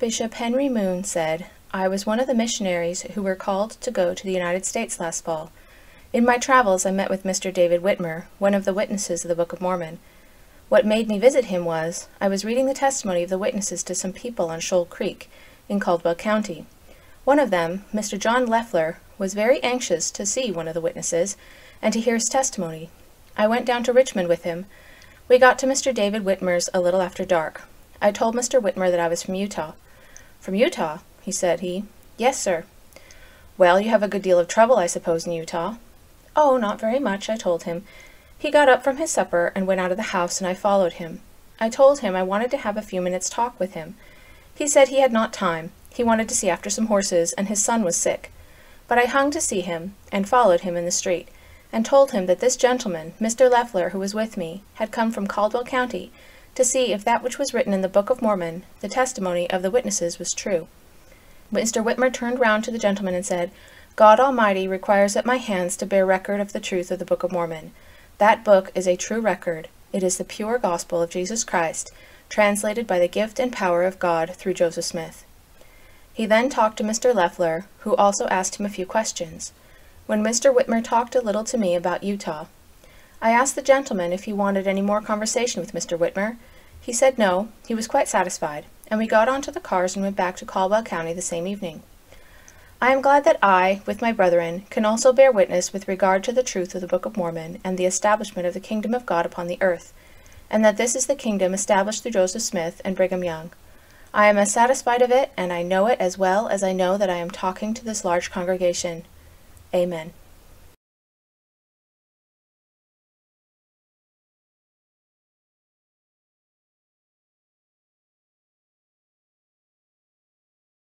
Bishop Henry Moon said, "I was one of the missionaries who were called to go to the United States last fall. In my travels I met with Mr. David Whitmer, one of the witnesses of the Book of Mormon. What made me visit him was, I was reading the testimony of the witnesses to some people on Shoal Creek, in Caldwell County. One of them, Mr. John Leffler, was very anxious to see one of the witnesses and to hear his testimony. I went down to Richmond with him. We got to Mr. David Whitmer's a little after dark. I told Mr. Whitmer that I was from Utah. "From Utah?" he said. "Yes, sir." "Well, you have a good deal of trouble, I suppose, in Utah?" "Oh, not very much," I told him. He got up from his supper and went out of the house, and I followed him. I told him I wanted to have a few minutes' talk with him. He said he had not time. He wanted to see after some horses, and his son was sick. But I hung to see him, and followed him in the street, and told him that this gentleman, Mr. Leffler, who was with me, had come from Caldwell County to see if that which was written in the Book of Mormon, the testimony of the witnesses, was true. Mr. Whitmer turned round to the gentleman and said, "God Almighty requires at my hands to bear record of the truth of the Book of Mormon. That book is a true record. It is the pure gospel of Jesus Christ, translated by the gift and power of God through Joseph Smith." He then talked to Mr. Leffler, who also asked him a few questions. When Mr. Whitmer talked a little to me about Utah, I asked the gentleman if he wanted any more conversation with Mr. Whitmer. He said no, he was quite satisfied, and we got onto the cars and went back to Caldwell County the same evening. I am glad that I, with my brethren, can also bear witness with regard to the truth of the Book of Mormon and the establishment of the kingdom of God upon the earth, and that this is the kingdom established through Joseph Smith and Brigham Young. I am as satisfied of it, and I know it as well as I know that I am talking to this large congregation. Amen.